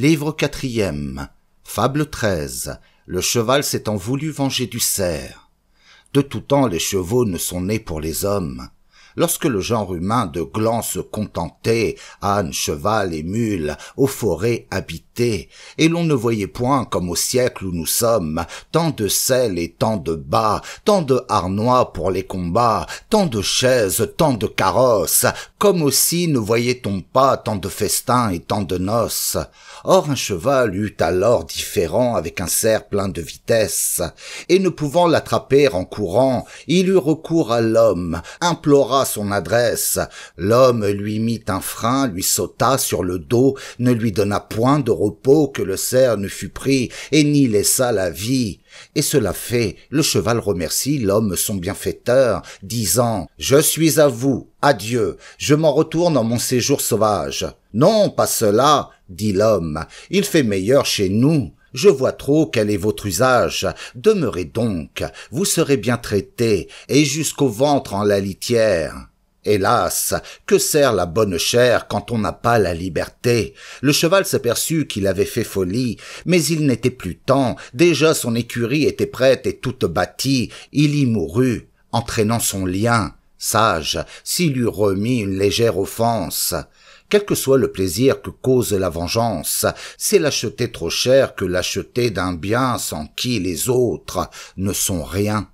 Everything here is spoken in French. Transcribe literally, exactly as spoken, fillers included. Livre quatrième, Fable treize. Le cheval s'étant voulu venger du cerf. De tout temps, les chevaux ne sont nés pour les hommes. Lorsque le genre humain de glands se contentait, âne, cheval et mule, aux forêts habitées, et l'on ne voyait point, comme au siècle où nous sommes, tant de selles et tant de bâts, tant de harnois pour les combats, tant de chaises, tant de carrosses, comme aussi ne voyait-on pas tant de festins et tant de noces. Or un cheval eut alors différend avec un cerf plein de vitesse, et ne pouvant l'attraper en courant, il eut recours à l'homme, implora son adresse. L'homme lui mit un frein, lui sauta sur le dos, ne lui donna point de repos que le cerf ne fût pris, et n'y laissa la vie. Et cela fait, le cheval remercie l'homme son bienfaiteur, disant « Je suis à vous, adieu, je m'en retourne en mon séjour sauvage. »« Non, pas cela, » dit l'homme, « il fait meilleur chez nous. » « Je vois trop quel est votre usage. Demeurez donc, vous serez bien traité, et jusqu'au ventre en la litière. » Hélas, que sert la bonne chair quand on n'a pas la liberté? Le cheval s'aperçut qu'il avait fait folie, mais il n'était plus temps, déjà son écurie était prête et toute bâtie, il y mourut, entraînant son lien. Sage, s'il eût remis une légère offense. Quel que soit le plaisir que cause la vengeance, c'est l'acheter trop cher que l'acheter d'un bien sans qui les autres ne sont rien.